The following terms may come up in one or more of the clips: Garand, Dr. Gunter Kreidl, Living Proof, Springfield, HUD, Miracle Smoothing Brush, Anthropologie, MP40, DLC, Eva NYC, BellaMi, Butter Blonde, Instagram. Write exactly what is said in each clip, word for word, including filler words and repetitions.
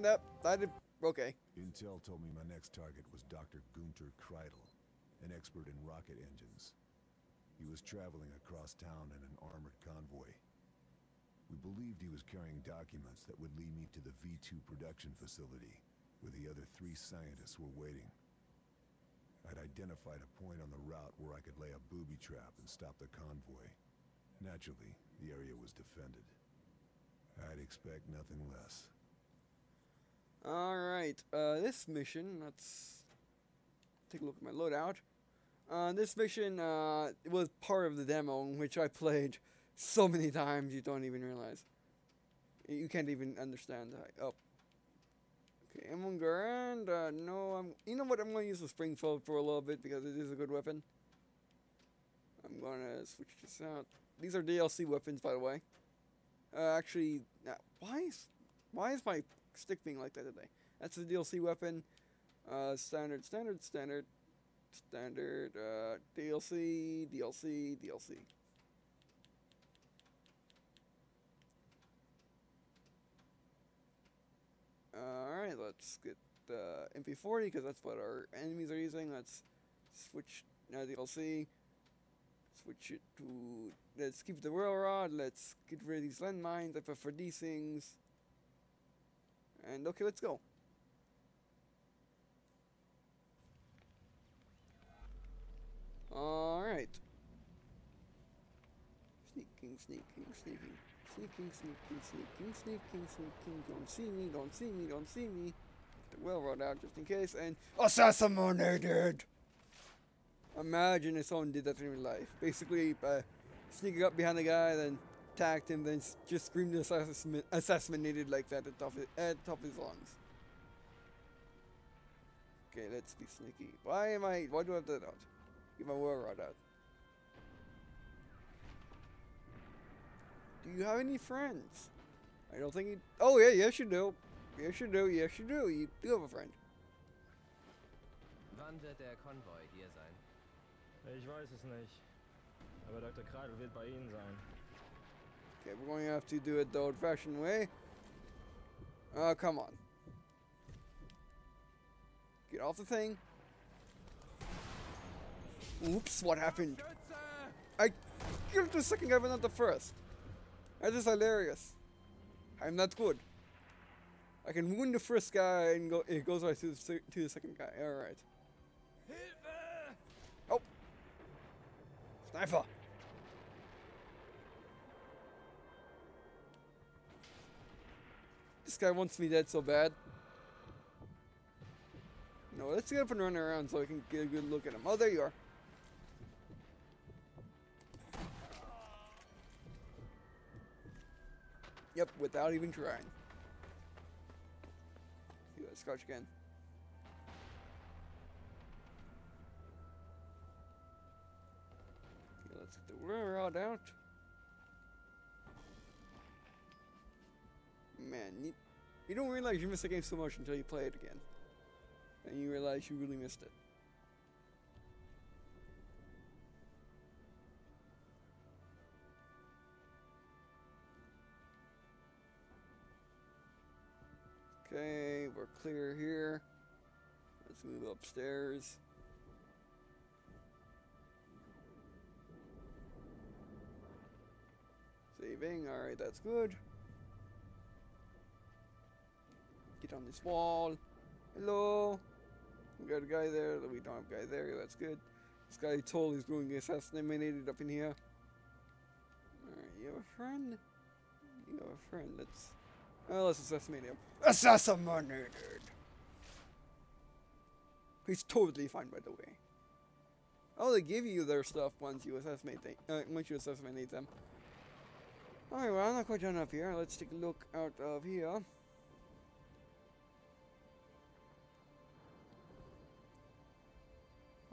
find out. I did. Okay. Intel told me my next target was Doctor Gunter Kreidl, an expert in rocket engines. He was traveling across town in an armored convoy. We believed he was carrying documents that would lead me to the V two production facility, where the other three scientists were waiting. I'd identified a point on the route where I could lay a booby trap and stop the convoy. Naturally, the area was defended. I'd expect nothing less. Alright, uh, this mission, let's take a look at my loadout. Uh, this mission, uh, it was part of the demo, which I played so many times you don't even realize. You can't even understand. I, oh. Okay, M one Garand, uh, no, I'm, you know what, I'm going to use the Springfield for a little bit because it is a good weapon. I'm going to switch this out. These are D L C weapons, by the way. Uh, actually, uh, why is, why is my stick being like that today? That's the D L C weapon. Uh, standard, standard, standard, standard, uh, DLC, DLC, DLC. Uh, Alright, let's get the uh, M P forty because that's what our enemies are using. Let's switch now D L C. Switch it to... Let's keep the railroad. Let's get rid of these landmines. I prefer these things. And okay, let's go. Alright. Sneaking, sneaking, sneaking. Sneaking, sneaking, sneaking, sneaking, sneaking. Don't see me, don't see me, don't see me. Get the railroad out just in case and... assassinated! Imagine if someone did that in real life. Basically, uh, sneaking up behind the guy, then attacked him, then just screamed assassin assassinated like that at the top of, at the top of his lungs. Okay, let's be sneaky. Why am I... Why do I have that out? Get my railroad out. Do you have any friends? I don't think you... Oh, yeah, yes you do. Yes you do, yes you do. You do have a friend. Wann wird der Konvoi hier sein? Ich weiß es nicht. Aber Doctor Kreidl wird bei Ihnen sein. Okay, we're going to have to do it the old-fashioned way. Oh, come on. Get off the thing. Oops, what happened? I killed the second guy, but not the first. That is hilarious. I'm not good. I can wound the first guy and go. It goes right to the, to the second guy. All right. Oh, sniper. This guy wants me dead so bad. No, let's get up and run around so I can get a good look at him. Oh, there you are. Yep, without even trying. See that scotch again. Okay, let's get the railroad out. Man, you, you don't realize you miss the game so much until you play it again. And you realize you really missed it. Okay, we're clear here. Let's move upstairs. Saving, alright, that's good. Get on this wall. Hello. We got a guy there. We don't have a guy there. That's good. This guy totally is going to get assassinated up in here. Alright, you have a friend? You have a friend. Let's... Oh, let's assassinate him. Assassinated! He's totally fine, by the way. Oh, they give you their stuff once you assassinate them. Uh, once you assassinate them. Alright, well, I'm not quite done up here. Let's take a look out of here.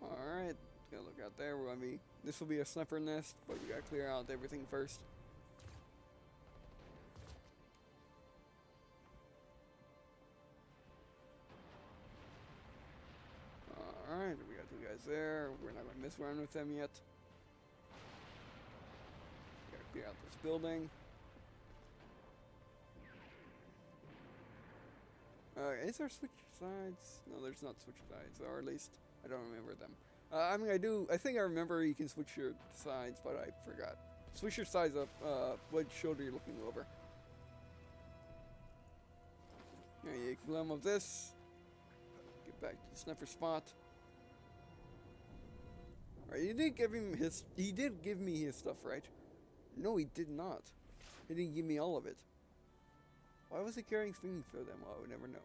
Alright, gotta look out there. We're gonna be. This will be a sniper nest, but we gotta clear out everything first. Alright, we got two guys there. We're not gonna mess around with them yet. Gotta clear out this building. Uh, is there switch sides? No, there's not switch sides, or at least I don't remember them. Uh, I mean, I do. I think I remember you can switch your sides, but I forgot. Switch your sides up. Uh, what shoulder you're looking over? Yeah, you can climb up this. Get back to the sniper spot. All right, you did give him his. He did give me his stuff, right? No, he did not. He didn't give me all of it. Why was he carrying things for them? Well, I would never know.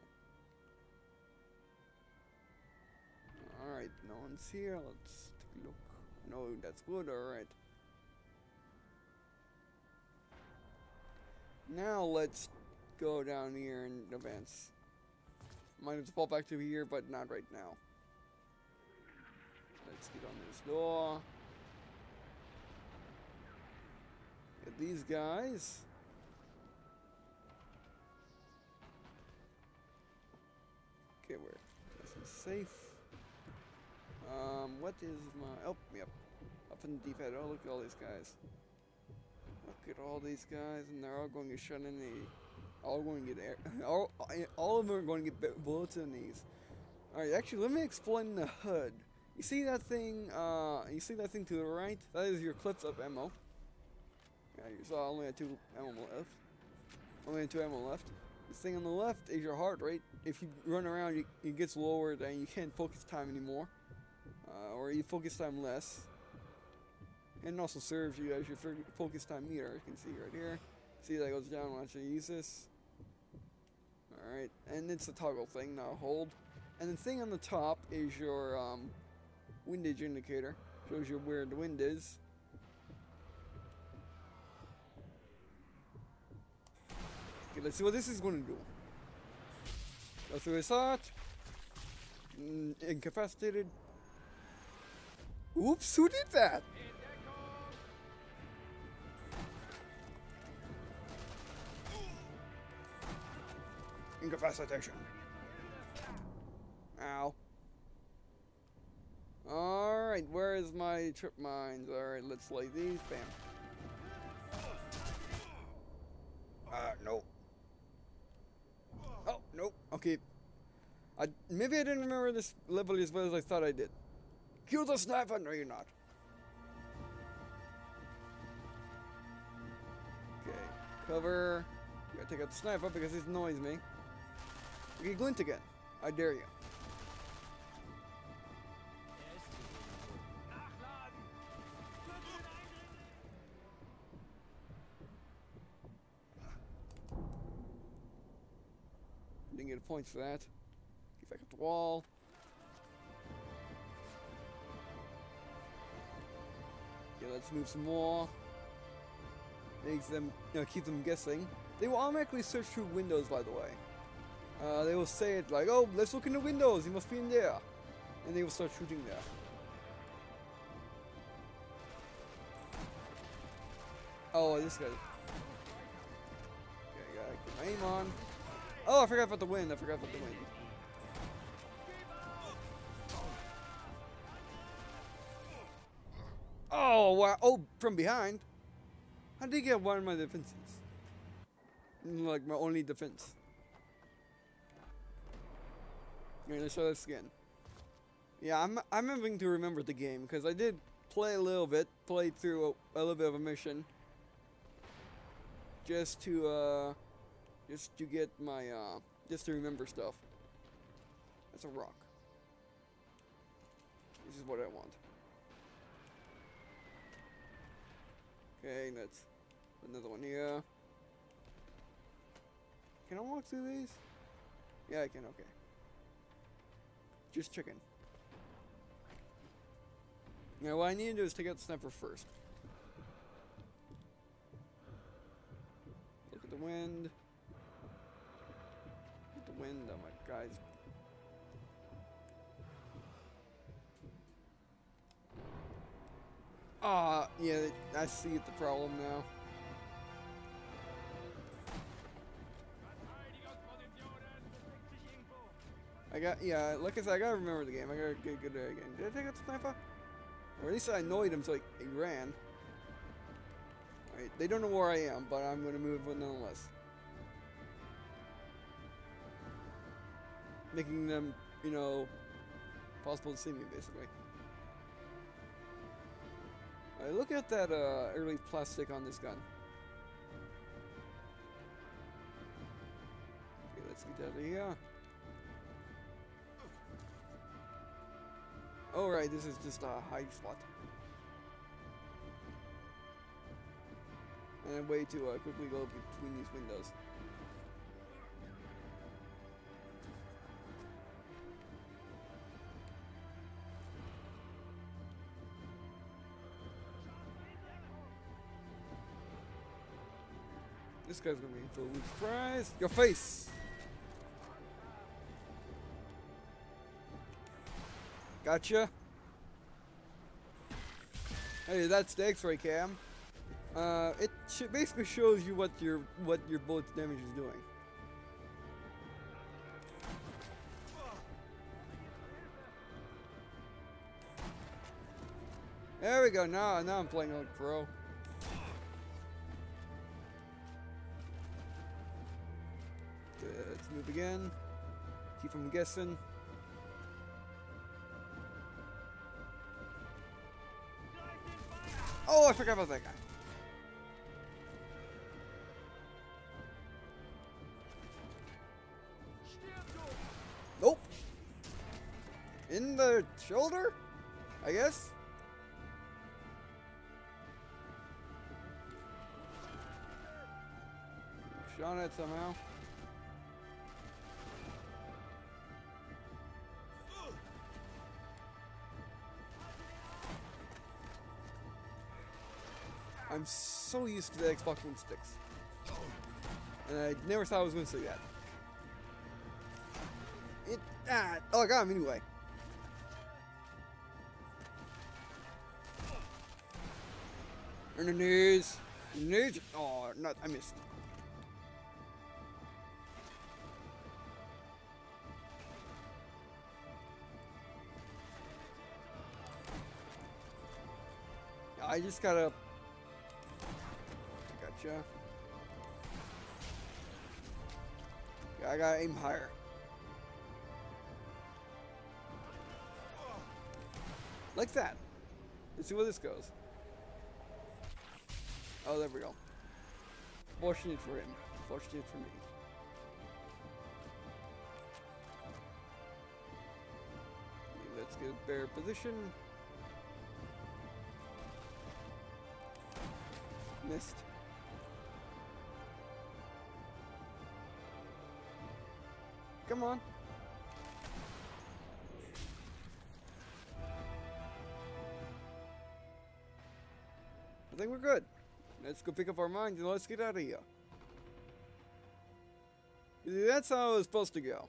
Alright, no one's here. Let's take a look. No, that's good. Alright. Now let's go down here and advance. Might have to fall back to here, but not right now. Let's get on this door. Get these guys. Okay, we're nice and safe. Um, what is my... Oh, yep. Up in the D-pad. Oh, look at all these guys. Look at all these guys, and they're all going to shut in the... All going to get air... all, all of them are going to get bullets in these. Alright, actually, let me explain the H U D. You see that thing, uh... You see that thing to the right? That is your clips up ammo. Yeah, you saw I only had two ammo left. Only had two ammo left. This thing on the left is your heart rate. If you run around, you, it gets lowered and you can't focus time anymore. Uh, or you focus time less. And it also serves you as your focus time meter. You can see right here. See that goes down once you use this. Alright, and it's a toggle thing, not a hold. And the thing on the top is your um, windage indicator. Shows you where the wind is. Okay, let's see what this is going to do. Go through his heart. Incapacitated. Oops, who did that? Incapacitation. Ow. Alright, where is my trip mines? Alright, let's lay these. Bam. Uh, no. Oh, nope. Okay. I, maybe I didn't remember this level as well as I thought I did. Kill the sniper! No, you're not. Okay. Cover. You gotta take out the sniper because it annoys me. Okay, glint again. I dare you. Didn't get a point for that. Get back up the wall. Okay, let's move some more. Makes them, you know, keep them guessing. They will automatically search through windows, by the way. Uh, they will say it like, "Oh, let's look in the windows. He must be in there," and they will start shooting there. Oh, this guy. Okay, gotta get my aim on. Oh, I forgot about the wind. I forgot about the wind. Oh, wow. Oh, from behind? How did he get one of my defenses? Like, my only defense. Alright, let's try this again. Yeah, I'm, I'm having to remember the game, because I did play a little bit, played through a, a little bit of a mission. Just to, uh... Just to get my, uh... Just to remember stuff. That's a rock. This is what I want. Okay, that's another one here. Can I walk through these? Yeah, I can, okay. Just checking. Now, what I need to do is take out the sniper first. Look at the wind. Look at the wind on my guys. Ah, uh, yeah, I see the problem now. I got, yeah, like I said, I gotta remember the game. I gotta get good there again. Did I take out the sniper? Or at least I annoyed him so like, he ran. Alright, they don't know where I am, but I'm gonna move nonetheless. making them, you know, possible to see me, basically. All right, look at that uh, early plastic on this gun. Okay, let's get out of here. All right, this is just a hiding spot. And a way to uh, quickly go between these windows. This guy's gonna be full of surprise. Your face! Gotcha. Hey, that's the X-ray cam. Uh, it sh basically shows you what your what your bullet's damage is doing. There we go. Now, now I'm playing like pro. Let's move again. Keep from guessing. Oh, I forgot about that guy. Nope. In the shoulder, I guess. Shot at somehow. I'm so used to the Xbox One sticks. And I never thought I was going to say that. It, ah, oh, I got him anyway. And the knees. Knees. Oh, not, I missed. I just got to... Gotcha. Yeah, I gotta aim higher. Like that. Let's see where this goes. Oh, there we go. Fortunate for him. Fortunate for me. Okay, let's get a better position. Missed. Come on. I think we're good. Let's go pick up our mines and let's get out of here. That's how it was supposed to go.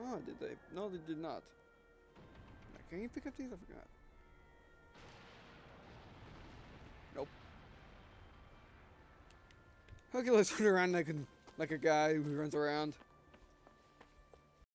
Oh, did they? No, they did not. Can you pick up these? I forgot. Nope. Okay, let's run around like a, like a guy who runs around.